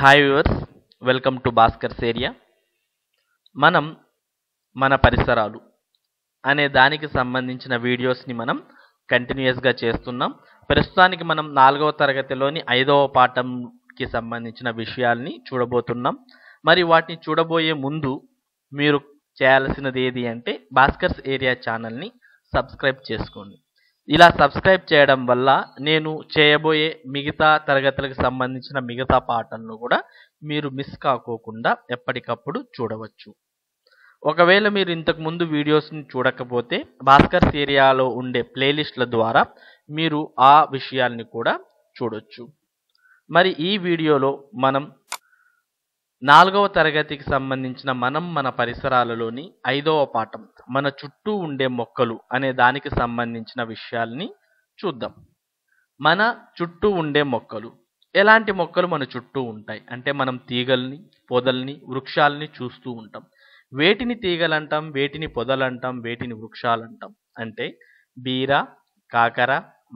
Hi viewers, welcome to Bhaskar's area. మనం మన పరిసరాలు అనే దానికి సంబంధించిన వీడియోస్ని మనం కంటిన్యూస్గా చేస్తున్నాం. ప్రస్తుతానికి మనం 4వ తరగతిలోని 5వ పాఠంకి సంబంధించిన విషయాల్ని చూడబోతున్నాం. మరి వాటిని చూడబోయే ముందు మీరు చేయాల్సినది ఏది అంటే భాస్కర్స్ ఏరియా ఛానల్ని సబ్స్క్రైబ్ చేసుకోండి. ఇలా సబ్స్క్రైబ్ చేయడం వల్ల నేను చేయబోయే మిగతా తరగతులకు సంబంధించిన మిగతా పాఠాలను కూడా మీరు మిస్ కాకోకుండా ఎప్పటికప్పుడు చూడవచ్చు. ఒకవేళ మీరు ఇంతకుముందు వీడియోస్ని చూడకపోతే భాస్కర్స్ ఏరియాలో ఉండే ప్లేలిస్ట్ల ద్వారా మీరు ఆ విషయాల్ని కూడా చూడొచ్చు. మరి ఈ వీడియోలో మనం 4వ తరగతికి సంబంధించిన మన పరిసరాలలోని 5వ పాఠం మన చుట్టూ ఉండే మొక్కలు అనే దానికి సంబంధించిన విషయాల్ని చూద్దాం. మన చుట్టూ ఉండే మొక్కలు, ఎలాంటి మొక్కలు మన చుట్టూ ఉంటాయి అంటే మనం తీగల్ని, పొదల్ని, వృక్షాలని చూస్తూ ఉంటాం. వేటిని తీగలంటాం, వేటిని పొదలంటాం, వేటిని వృక్షాలంటాం అంటే బీర, కాకర,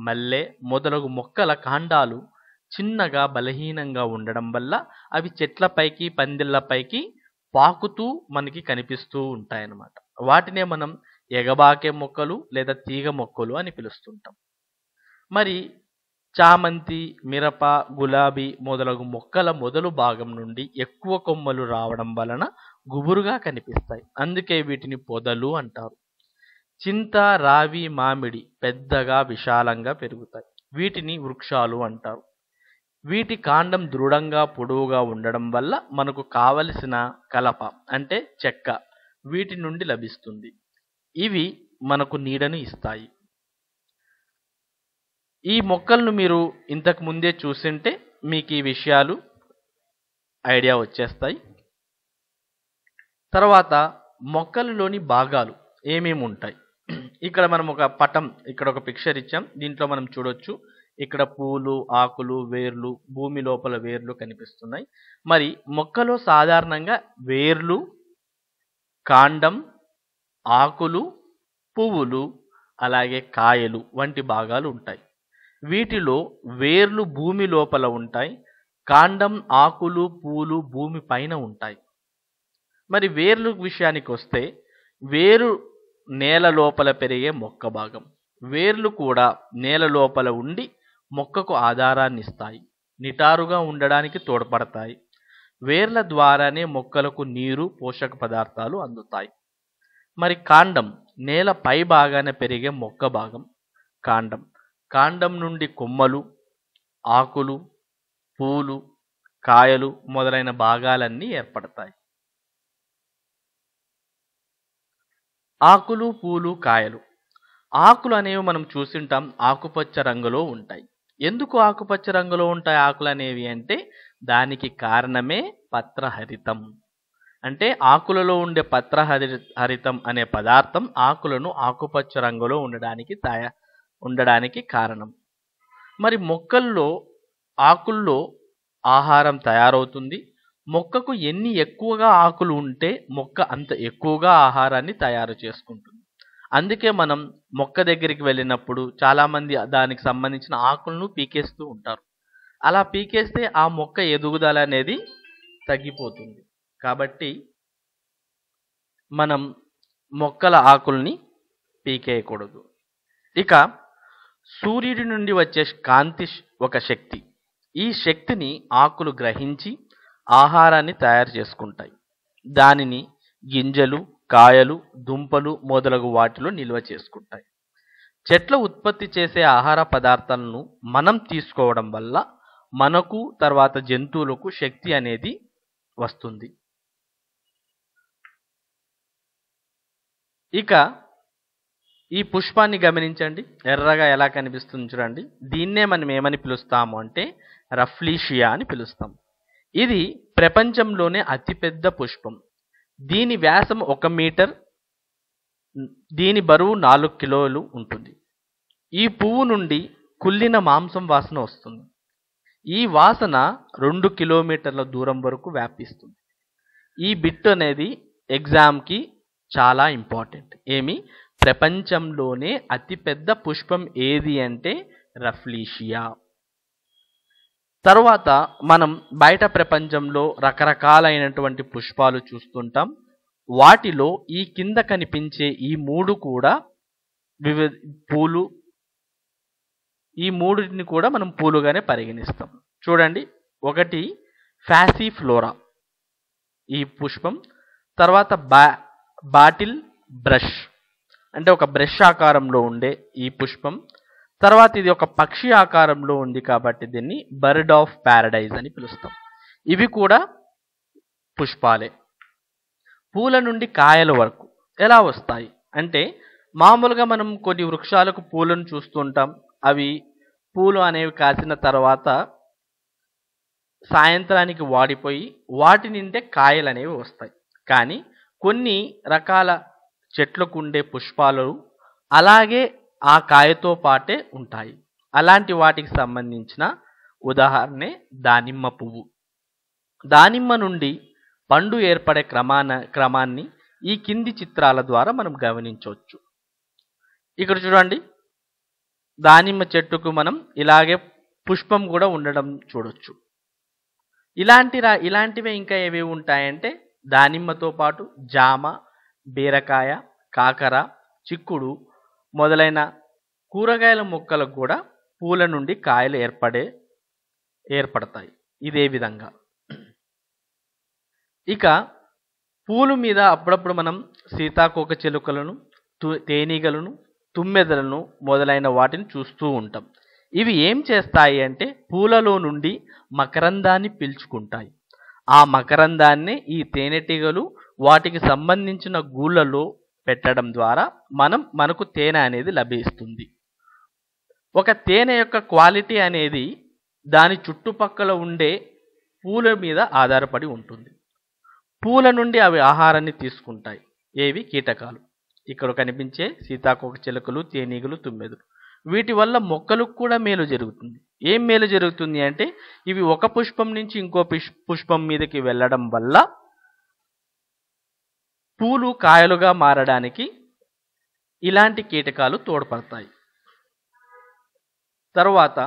మల్లె మొదలగు మొక్కల కాండాలు చిన్నగా బలహీనంగా ఉండడం వల్ల అవి చెట్లపైకి, పందిళ్ళపైకి పాకుతూ మనకి కనిపిస్తూ ఉంటాయన్నమాట. వాటినే మనం ఎగబాకే మొక్కలు లేదా తీగ మొక్కలు అని పిలుస్తుంటాం. మరి చామంతి, మిరప, గులాబీ మొదలగు మొక్కల మొదలు భాగం నుండి ఎక్కువ కొమ్మలు రావడం వలన గుబురుగా కనిపిస్తాయి, అందుకే వీటిని పొదలు అంటారు. చింత, రావి, మామిడి పెద్దగా విశాలంగా పెరుగుతాయి, వీటిని వృక్షాలు అంటారు. వీటి కాండం దృఢంగా పొడవుగా ఉండడం వల్ల మనకు కావలసిన కలప అంటే చెక్క వీటి నుండి లభిస్తుంది. ఇవి మనకు నీడను ఇస్తాయి. ఈ మొక్కలను మీరు ఇంతకు ముందే చూసింటే మీకు ఈ విషయాలు ఐడియా వచ్చేస్తాయి. తర్వాత మొక్కలలోని భాగాలు ఏమేమి ఉంటాయి, ఇక్కడ మనం ఒక పటం, ఇక్కడ ఒక పిక్చర్ ఇచ్చాం. దీంట్లో మనం చూడొచ్చు ఇక్కడ పూలు, ఆకులు, వేర్లు, భూమి లోపల వేర్లు కనిపిస్తున్నాయి. మరి మొక్కలో సాధారణంగా వేర్లు, కాండం, ఆకులు, పువ్వులు అలాగే కాయలు వంటి భాగాలు ఉంటాయి. వీటిలో వేర్లు భూమి లోపల ఉంటాయి, కాండం, ఆకులు, పూలు భూమి పైన ఉంటాయి. మరి వేర్లు విషయానికి వస్తే వేరు నేల లోపల పెరిగే మొక్క భాగం. వేర్లు కూడా నేల లోపల ఉండి మొక్కకు ఆధారాన్ని ఇస్తాయి, నిటారుగా ఉండడానికి తోడ్పడతాయి. వేర్ల ద్వారానే మొక్కలకు నీరు, పోషక పదార్థాలు అందుతాయి. మరి కాండం నేల పై భాగాన పెరిగే మొక్క భాగం. కాండం నుండి కొమ్మలు, ఆకులు, పూలు, కాయలు మొదలైన భాగాలన్నీ ఏర్పడతాయి. ఆకులు, పూలు, కాయలు. ఆకులు అనేవి మనం చూసింటాం, ఆకుపచ్చ రంగులో ఉంటాయి. ఎందుకు ఆకుపచ్చ రంగులో ఉంటాయి ఆకులు అనేవి అంటే దానికి కారణమే పత్రహరితం. అంటే ఆకులలో ఉండే పత్రహరితం అనే పదార్థం ఆకులను ఆకుపచ్చ రంగులో ఉండడానికి కారణం. మరి ఆకుల్లో ఆహారం తయారవుతుంది. మొక్కకు ఎన్ని ఎక్కువగా ఆకులు ఉంటే మొక్క అంత ఎక్కువగా ఆహారాన్ని తయారు చేసుకుంటుంది. అందుకే మనం మొక్క దగ్గరికి వెళ్ళినప్పుడు చాలామంది దానికి సంబంధించిన ఆకులను పీకేస్తూ ఉంటారు. అలా పీకేస్తే ఆ మొక్క ఎదుగుదల అనేది తగ్గిపోతుంది. కాబట్టి మనం మొక్కల ఆకుల్ని పీకేయకూడదు. ఇక సూర్యుడి నుండి వచ్చే కాంతి ఒక శక్తి. ఈ శక్తిని ఆకులు గ్రహించి ఆహారాన్ని తయారు చేసుకుంటాయి. దానిని గింజలు, కాయలు, దుంపలు మొదలగు వాటిలో నిల్వ చేసుకుంటాయి. చెట్ల ఉత్పత్తి చేసే ఆహార పదార్థాలను మనం తీసుకోవడం వల్ల మనకు, తర్వాత జంతువులకు శక్తి అనేది వస్తుంది. ఇక ఈ పుష్పాన్ని గమనించండి, ఎర్రగా ఎలా కనిపిస్తుంది చూడండి. దీన్నే మనం ఏమని పిలుస్తాము అంటే రఫ్లీషియా అని పిలుస్తాం. ఇది ప్రపంచంలోనే అతిపెద్ద పుష్పం. దీని వ్యాసం 1 మీటర్, దీని బరువు 4 కిలోలు ఉంటుంది. ఈ పువ్వు నుండి కుళ్ళిన మాంసం వాసన వస్తుంది. ఈ వాసన 2 కిలోమీటర్ల దూరం వరకు వ్యాపిస్తుంది. ఈ బిట్ అనేది ఎగ్జామ్కి చాలా ఇంపార్టెంట్. ఏమి, ప్రపంచంలోనే అతిపెద్ద పుష్పం ఏది అంటే రఫ్లీషియా. తర్వాత మనం బయట ప్రపంచంలో రకరకాలైనటువంటి పుష్పాలు చూస్తుంటాం. వాటిలో ఈ కింద కనిపించే ఈ మూడు కూడా వివిధ పూలు, ఈ మూడుని కూడా మనం పూలుగానే పరిగణిస్తాం. చూడండి, ఒకటి ఫ్యాసీ ఫ్లోరా, ఈ పుష్పం. తర్వాత బాటిల్ బ్రష్, అంటే ఒక బ్రష్ ఆకారంలో ఉండే ఈ పుష్పం. తర్వాత ఇది ఒక పక్షి ఆకారంలో ఉంది కాబట్టి దీన్ని బర్డ్ ఆఫ్ ప్యారడైజ్ అని పిలుస్తాం. ఇవి కూడా పుష్పాలే. పూల నుండి కాయల వరకు ఎలా వస్తాయి అంటే, మామూలుగా మనం కొన్ని వృక్షాలకు పూలను చూస్తుంటాం. అవి పూలు అనేవి కాసిన తర్వాత సాయంత్రానికి వాడిపోయి వాటి నుండే కాయలు అనేవి వస్తాయి. కానీ కొన్ని రకాల చెట్లకు ఉండే పుష్పాలు అలాగే ఆ కాయతో పాటే ఉంటాయి. అలాంటి వాటికి సంబంధించిన ఉదాహరణే దానిమ్మ పువ్వు. దానిమ్మ నుండి పండు ఏర్పడే క్రమాన్ని ఈ కింది చిత్రాల ద్వారా మనం గమనించవచ్చు. ఇక్కడ చూడండి, దానిమ్మ చెట్టుకు మనం ఇలాగే పుష్పం కూడా ఉండడం చూడొచ్చు. ఇలాంటివే ఇంకా ఏవి ఉంటాయంటే, దానిమ్మతో పాటు జామ, బీరకాయ, కాకర, చిక్కుడు మొదలైన కూరగాయల మొక్కలకు కూడా పూల నుండి కాయలు ఏర్పడతాయి ఇదే విధంగా. ఇక పూలు మీద అప్పుడప్పుడు మనం సీతాకోక చిలుకలను, తేనీగలను, తుమ్మెదలను మొదలైన వాటిని చూస్తూ ఉంటాం. ఇవి ఏం చేస్తాయి అంటే, పూలలో నుండి మకరందాన్ని పీల్చుకుంటాయి. ఆ మకరందాన్ని ఈ తేనెటీగలు వాటికి సంబంధించిన గూళ్ళలో పెట్టడం ద్వారా మనకు తేనె అనేది లభిస్తుంది. ఒక తేనె యొక్క క్వాలిటీ అనేది దాని చుట్టుపక్కల ఉండే పూల మీద ఆధారపడి ఉంటుంది. పూల నుండి అవి ఆహారాన్ని తీసుకుంటాయి. ఏవి? కీటకాలు, ఇక్కడ కనిపించే సీతాకోక చిలుకలు, తేనీగలు, తుమ్మెదలు. వీటి వల్ల మొక్కలకు కూడా మేలు జరుగుతుంది. ఏం మేలు జరుగుతుంది అంటే, ఇవి ఒక పుష్పం నుంచి ఇంకో పుష్పం మీదకి వెళ్ళడం వల్ల పూలు కాయలుగా మారడానికి ఇలాంటి కీటకాలు తోడ్పడతాయి. తర్వాత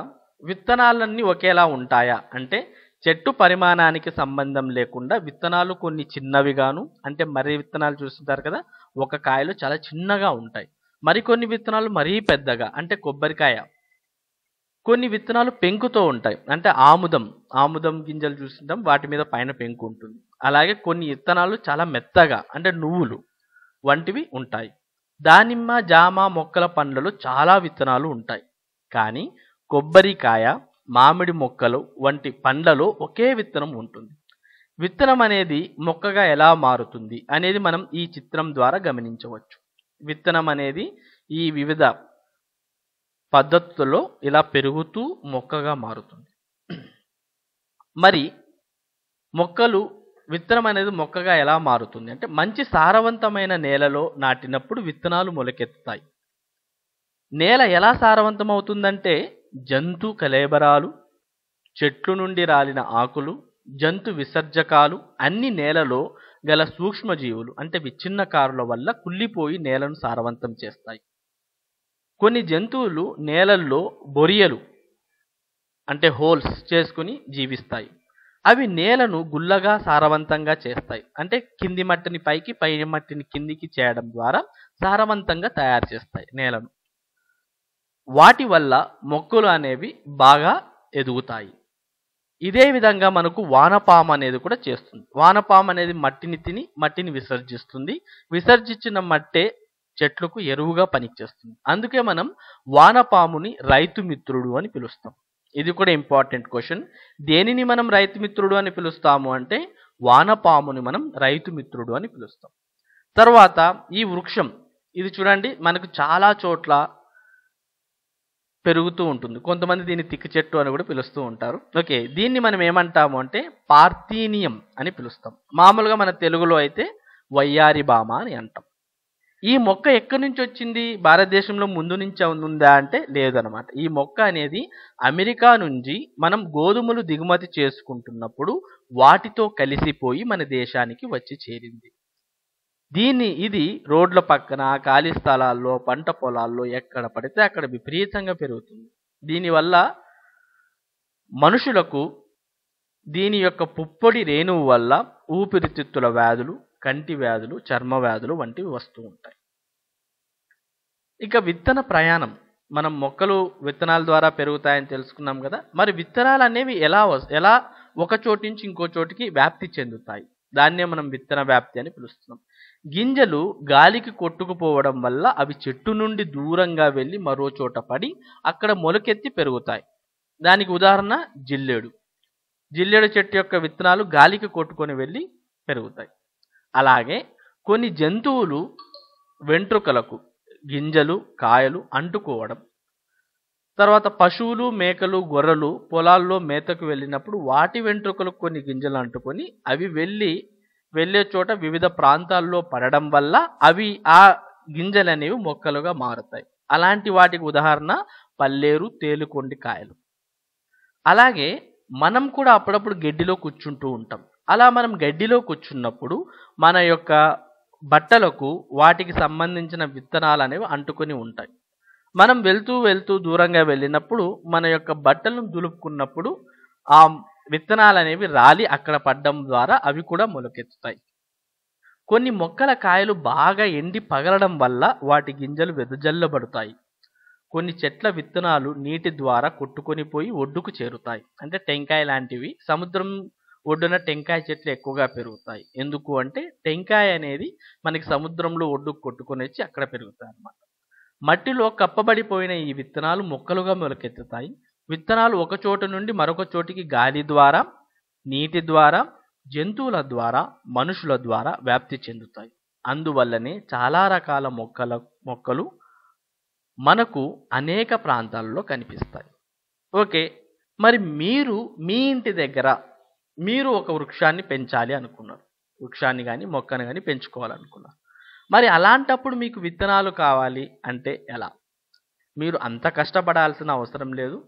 విత్తనాలన్నీ ఒకేలా ఉంటాయా అంటే, చెట్టు పరిమాణానికి సంబంధం లేకుండా విత్తనాలు కొన్ని చిన్నవిగాను, అంటే మరీ విత్తనాలు చూస్తుంటారు కదా, ఒక కాయలు చాలా చిన్నగా ఉంటాయి. మరికొన్ని విత్తనాలు మరీ పెద్దగా, అంటే కొబ్బరికాయ. కొన్ని విత్తనాలు పెంకుతో ఉంటాయి, అంటే ఆముదం గింజలు చూస్తుంటాం, వాటి మీద పైన పెంకు ఉంటుంది. అలాగే కొన్ని విత్తనాలు చాలా మెత్తగా, అంటే నువ్వులు వంటివి ఉంటాయి. దానిమ్మ, జామ మొక్కల పండ్లలో చాలా విత్తనాలు ఉంటాయి. కానీ కొబ్బరికాయ, మామిడి మొక్కలు వంటి పండ్లలో ఒకే విత్తనం ఉంటుంది. విత్తనం అనేది మొక్కగా ఎలా మారుతుంది అనేది మనం ఈ చిత్రం ద్వారా గమనించవచ్చు. విత్తనం అనేది ఈ వివిధ పద్ధతుల్లో ఇలా పెరుగుతూ మొక్కగా మారుతుంది. మరి విత్తనం అనేది మొక్కగా ఎలా మారుతుంది అంటే, మంచి సారవంతమైన నేలలో నాటినప్పుడు విత్తనాలు మొలకెత్తుతాయి. నేల ఎలా సారవంతం అవుతుందంటే, జంతు కళేబరాలు, చెట్లు నుండి రాలిన ఆకులు, జంతు విసర్జకాలు, అన్ని నేలలో గల సూక్ష్మజీవులు అంటే విచ్ఛిన్నకారుల వల్ల కుళ్ళిపోయి నేలను సారవంతం చేస్తాయి. కొన్ని జంతువులు నేలల్లో బొరియలు, అంటే హోల్స్ చేసుకుని జీవిస్తాయి. అవి నేలను గుల్లగా సారవంతంగా చేస్తాయి, అంటే కింది మట్టిని పైకి, పై మట్టిని కిందికి చేయడం ద్వారా సారవంతంగా తయారు చేస్తాయి నేలను. వాటి వల్ల మొక్కలు అనేవి బాగా ఎదుగుతాయి. ఇదే విధంగా మనకు వానపాము అనేది కూడా చేస్తుంది. వానపాము అనేది మట్టిని తిని మట్టిని విసర్జిస్తుంది. విసర్జించిన మట్టే చెట్లకు ఎరువుగా పనిచేస్తుంది. అందుకే మనం వానపాముని రైతు మిత్రుడు అని పిలుస్తాం. ఇది కూడా ఇంపార్టెంట్ క్వశ్చన్. దేనిని మనం రైతు మిత్రుడు అని పిలుస్తాము అంటే, వానపాముని మనం రైతు మిత్రుడు అని పిలుస్తాం. తర్వాత ఈ వృక్షం, ఇది చూడండి, మనకు చాలా చోట్ల పెరుగుతూ ఉంటుంది. కొంతమంది దీన్ని తిక్కు చెట్టు అని కూడా పిలుస్తూ ఉంటారు. ఓకే, దీన్ని మనం ఏమంటాము అంటే పార్థీనియం అని పిలుస్తాం. మామూలుగా మన తెలుగులో అయితే వయ్యారి బామ అని అంటాం. ఈ మొక్క ఎక్కడి నుంచి వచ్చింది? భారతదేశంలో ముందు నుంచి ఉందా అంటే లేదనమాట. ఈ మొక్క అనేది అమెరికా నుంచి మనం గోధుమలు దిగుమతి చేసుకుంటున్నప్పుడు వాటితో కలిసిపోయి మన దేశానికి వచ్చి చేరింది. ఇది రోడ్ల పక్కన, ఖాళీ స్థలాల్లో, పంట పొలాల్లో ఎక్కడ పడితే అక్కడ విపరీతంగా పెరుగుతుంది. దీనివల్ల మనుషులకు దీని యొక్క పుప్పొడి రేణువు వల్ల ఊపిరితిత్తుల వ్యాధులు, కంటి వ్యాధులు, చర్మ వ్యాధులు వంటివి వస్తూ ఉంటాయి. ఇక విత్తన ప్రయాణం, మనం మొక్కలు విత్తనాల ద్వారా పెరుగుతాయని తెలుసుకున్నాం కదా. మరి విత్తనాలు అనేవి ఎలా ఒక చోటు నుంచి ఇంకో చోటికి వ్యాప్తి చెందుతాయి, దాన్నే మనం విత్తన వ్యాప్తి అని పిలుస్తున్నాం. గింజలు గాలికి కొట్టుకుపోవడం వల్ల అవి చెట్టు నుండి దూరంగా వెళ్ళి మరో చోట పడి అక్కడ మొలకెత్తి పెరుగుతాయి. దానికి ఉదాహరణ జిల్లేడు. జిల్లేడు చెట్టు యొక్క విత్తనాలు గాలికి కొట్టుకొని వెళ్ళి పెరుగుతాయి. అలాగే కొన్ని జంతువులు వెంట్రుకలకు గింజలు, కాయలు అంటుకోవడం, తర్వాత పశువులు, మేకలు, గొర్రెలు పొలాల్లో మేతకు వెళ్ళినప్పుడు వాటి వెంట్రుకలకు కొన్ని గింజలు అంటుకొని అవి వెళ్ళే చోట వివిధ ప్రాంతాల్లో పడడం వల్ల అవి ఆ గింజలు అనేవి మొక్కలుగా మారుతాయి. అలాంటి వాటికి ఉదాహరణ పల్లేరు, తేలుకొండి కాయలు. అలాగే మనం కూడా అప్పుడప్పుడు గడ్డిలో కూర్చుంటూ ఉంటాం. అలా మనం గడ్డిలో కూర్చున్నప్పుడు మన యొక్క బట్టలకు వాటికి సంబంధించిన విత్తనాలు అనేవి అంటుకొని ఉంటాయి. మనం వెళ్తూ వెళ్తూ దూరంగా వెళ్ళినప్పుడు మన యొక్క బట్టలను దులుపుకున్నప్పుడు ఆ విత్తనాలు అనేవి రాలి అక్కడ పడడం ద్వారా అవి కూడా మొలకెత్తుతాయి. కొన్ని మొక్కల కాయలు బాగా ఎండి పగలడం వల్ల వాటి గింజలు వెదజల్లబడతాయి. కొన్ని చెట్ల విత్తనాలు నీటి ద్వారా కొట్టుకొని పోయి ఒడ్డుకు చేరుతాయి. అంటే టెంకాయ లాంటివి, సముద్రం ఒడ్డున టెంకాయ చెట్లు ఎక్కువగా పెరుగుతాయి. ఎందుకు అంటే టెంకాయ అనేది మనకి సముద్రంలో ఒడ్డుకు కొట్టుకొని వచ్చి అక్కడ పెరుగుతాయి అన్నమాట. మట్టిలో కప్పబడిపోయిన ఈ విత్తనాలు మొక్కలుగా మొలకెత్తుతాయి. విత్తనాలు ఒక చోటు నుండి మరొక చోటికి గాలి ద్వారా, నీటి ద్వారా, జంతువుల ద్వారా, మనుషుల ద్వారా వ్యాప్తి చెందుతాయి. అందువల్లనే చాలా రకాల మొక్కలు మనకు అనేక ప్రాంతాల్లో కనిపిస్తాయి. ఓకే, మరి మీరు మీ ఇంటి దగ్గర మీరు ఒక వృక్షాన్ని పెంచాలి అనుకున్నారు, వృక్షాన్ని కానీ మొక్కను కానీ పెంచుకోవాలనుకున్నారు. మరి అలాంటప్పుడు మీకు విత్తనాలు కావాలి అంటే ఎలా? మీరు అంత కష్టపడాల్సిన అవసరం లేదు.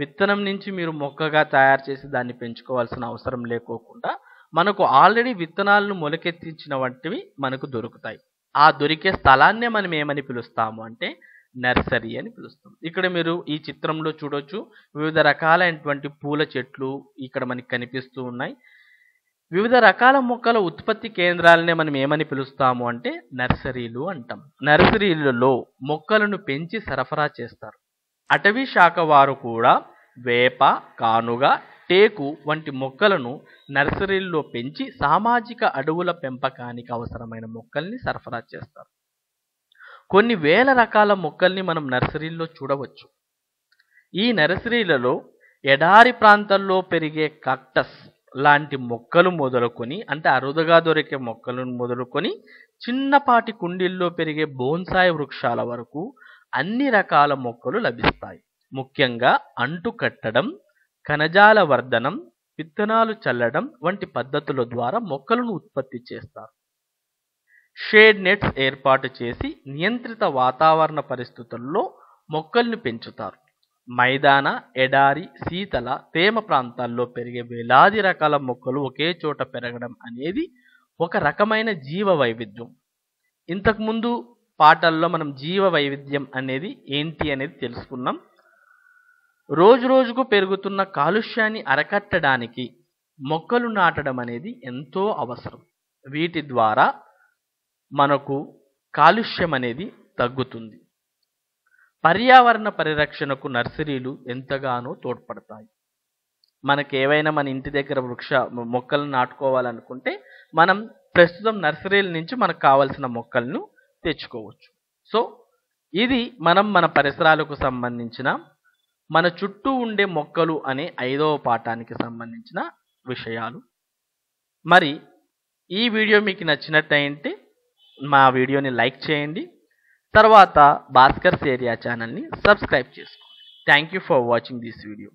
విత్తనం నుంచి మీరు మొక్కగా తయారు చేసి దాన్ని పెంచుకోవాల్సిన అవసరం లేకోకుండా మనకు ఆల్రెడీ విత్తనాలను మొలకెత్తించిన వంటివి మనకు దొరుకుతాయి. ఆ దొరికే స్థలాన్నే మనం ఏమని పిలుస్తాము అంటే నర్సరీ అని పిలుస్తాం. ఇక్కడ మీరు ఈ చిత్రంలో చూడొచ్చు, వివిధ రకాలైనటువంటి పూల చెట్లు ఇక్కడ మనకి కనిపిస్తూ ఉన్నాయి. వివిధ రకాల మొక్కల ఉత్పత్తి కేంద్రాలనే మనం ఏమని పిలుస్తాము అంటే నర్సరీలు అంటాం. నర్సరీలలో మొక్కలను పెంచి సరఫరా చేస్తారు. అటవీ శాఖ వారు కూడా వేప, కానుగ, టేకు వంటి మొక్కలను నర్సరీల్లో పెంచి సామాజిక అడవుల పెంపకానికి అవసరమైన మొక్కల్ని సరఫరా చేస్తారు. కొన్ని వేల రకాల మొక్కల్ని మనం నర్సరీల్లో చూడవచ్చు. ఈ నర్సరీలలో ఎడారి ప్రాంతాల్లో పెరిగే కాక్టస్ లాంటి మొక్కలు మొదలుకొని, అంటే అరుదుగా దొరికే మొక్కలను మొదలుకొని చిన్నపాటి కుండీల్లో పెరిగే బోన్సాయి వృక్షాల వరకు అన్ని రకాల మొక్కలు లభిస్తాయి. ముఖ్యంగా అంటు కట్టడం, కణజాల వర్ధనం, విత్తనాలు చల్లడం వంటి పద్ధతుల ద్వారా మొక్కలను ఉత్పత్తి చేస్తారు. షేడ్ నెట్స్ ఏర్పాటు చేసి నియంత్రిత వాతావరణ పరిస్థితుల్లో మొక్కల్ని పెంచుతారు. మైదాన, ఎడారి, శీతల, తేమ ప్రాంతాల్లో పెరిగే వేలాది రకాల మొక్కలు ఒకే చోట పెరగడం అనేది ఒక రకమైన జీవ వైవిధ్యం. ఇంతకుముందు పాఠాల్లో మనం జీవ వైవిధ్యం అనేది ఏంటి అనేది తెలుసుకున్నాం. రోజు రోజుకు పెరుగుతున్న కాలుష్యాన్ని అరికట్టడానికి మొక్కలు నాటడం అనేది ఎంతో అవసరం. వీటి ద్వారా మనకు కాలుష్యం అనేది తగ్గుతుంది. పర్యావరణ పరిరక్షణకు నర్సరీలు ఎంతగానో తోడ్పడతాయి. మనకు ఏవైనా మన ఇంటి దగ్గర మొక్కలను నాటుకోవాలనుకుంటే మనం ప్రస్తుతం నర్సరీల నుంచి మనకు కావలసిన మొక్కలను తెచ్చుకోవచ్చు. సో ఇది మనం మన పరిసరాలకు సంబంధించిన, మన చుట్టూ ఉండే మొక్కలు అనే 5వ పాఠానికి సంబంధించిన విషయాలు. మరి ఈ వీడియో మీకు నచ్చినట్టయితే మా వీడియోని లైక్ చేయండి. తర్వాత భాస్కర్స్ ఏరియా ఛానల్ని సబ్స్క్రైబ్ చేసుకోండి. Thank you for watching this video.